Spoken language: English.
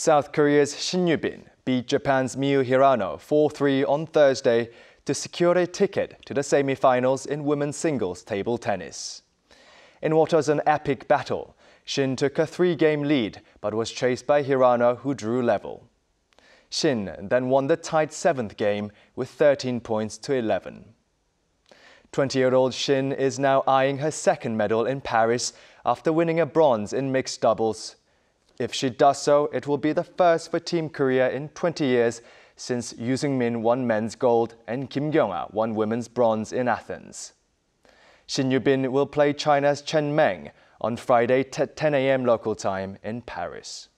South Korea's Shin Yu-bin beat Japan's Miu Hirano 4-3 on Thursday to secure a ticket to the semi-finals in women's singles table tennis. In what was an epic battle, Shin took a 3-game lead but was chased by Hirano, who drew level. Shin then won the tied 7th game with 13 points to 11. 20-year-old Shin is now eyeing her second medal in Paris after winning a bronze in mixed doubles. If she does so, it will be the first for Team Korea in 20 years since Ryu Seung-min won men's gold and Kim Kyung-ah won women's bronze in Athens. Shin Yu-bin will play China's Chen Meng on Friday at 10 a.m. local time in Paris.